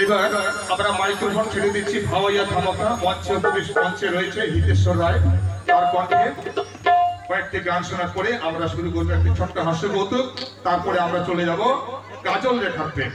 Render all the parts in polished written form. এইবার আমরা মাইক্রোফোন ছেড়ে দিচ্ছি ভাওয়াইয়া ধামাকা মঞ্চে মঞ্চে রয়েছে হিতেশ্বর রায়, তার কণ্ঠে কয়েকটি গান শোনার পরে আমরা শুরু করবো একটি ছোট্ট হাস্য কৌতুক। তারপরে আমরা চলে যাব কাজল রেখার পেট।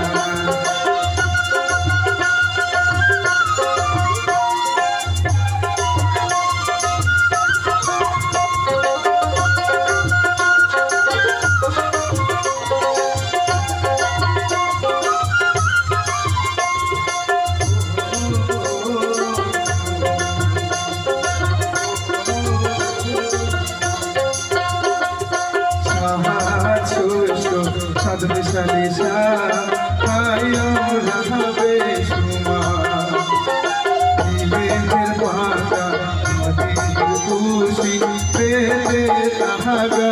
Hello,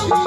Hey, can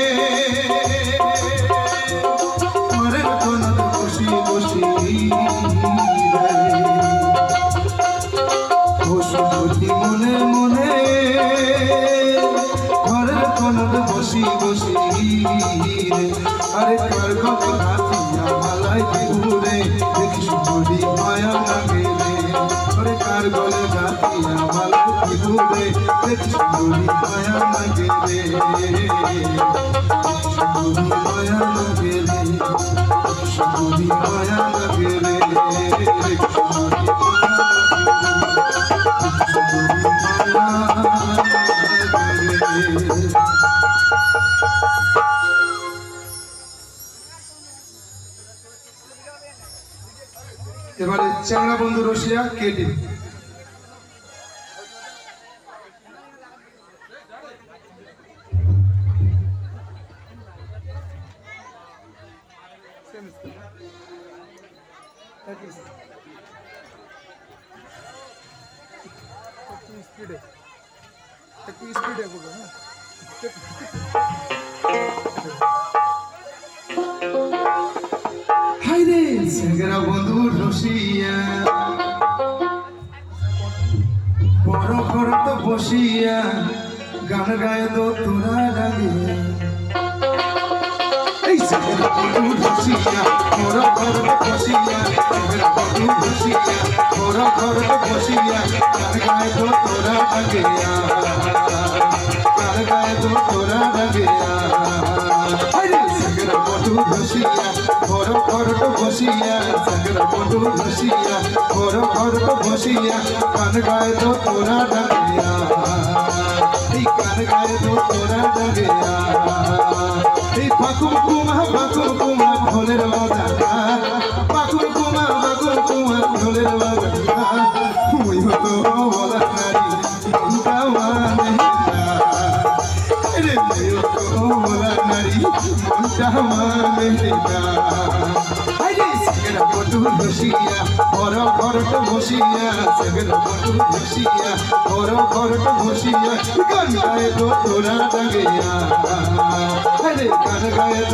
I get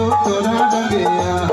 to